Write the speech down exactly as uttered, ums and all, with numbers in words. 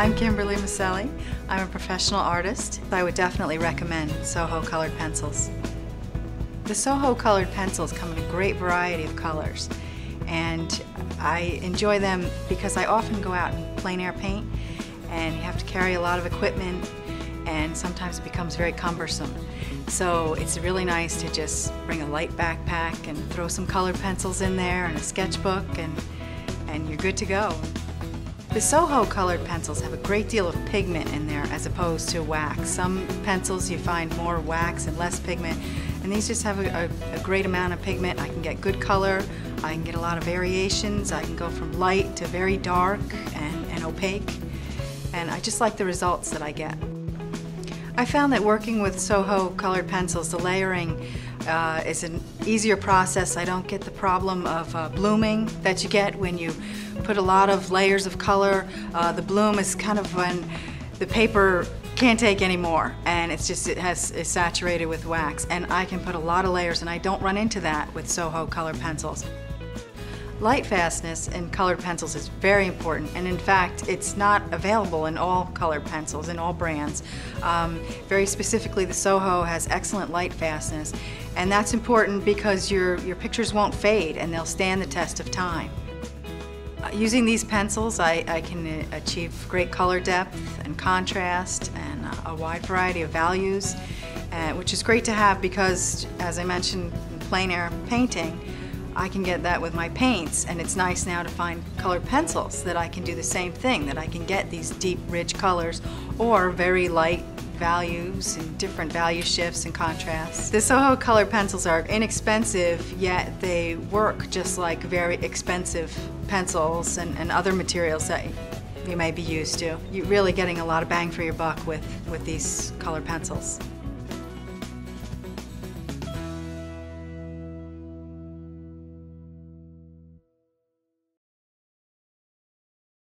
I'm Kimberly Maselli. I'm a professional artist. I would definitely recommend SoHo colored pencils. The SoHo colored pencils come in a great variety of colors, and I enjoy them because I often go out and plein air paint, and you have to carry a lot of equipment, and sometimes it becomes very cumbersome. So it's really nice to just bring a light backpack and throw some colored pencils in there and a sketchbook, and, and you're good to go. The SoHo colored pencils have a great deal of pigment in there as opposed to wax. Some pencils you find more wax and less pigment, and these just have a, a, a great amount of pigment. I can get good color, I can get a lot of variations, I can go from light to very dark and, and opaque, and I just like the results that I get. I found that working with SoHo colored pencils, the layering uh, is an easier process. I don't get the problem of uh, blooming that you get when you put a lot of layers of color. Uh, the bloom is kind of when the paper can't take anymore, and it's just it has is saturated with wax. And I can put a lot of layers, and I don't run into that with SoHo colored pencils. Light fastness in colored pencils is very important, and in fact it's not available in all colored pencils, in all brands. Um, very specifically, the SoHo has excellent light fastness, and that's important because your, your pictures won't fade and they'll stand the test of time. Uh, using these pencils I, I can uh, achieve great color depth and contrast and uh, a wide variety of values, uh, which is great to have because, as I mentioned, in plein air painting I can get that with my paints, and it's nice now to find colored pencils that I can do the same thing, that I can get these deep, rich colors or very light values and different value shifts and contrasts. The SoHo colored pencils are inexpensive, yet they work just like very expensive pencils and, and other materials that you may be used to. You're really getting a lot of bang for your buck with, with these colored pencils.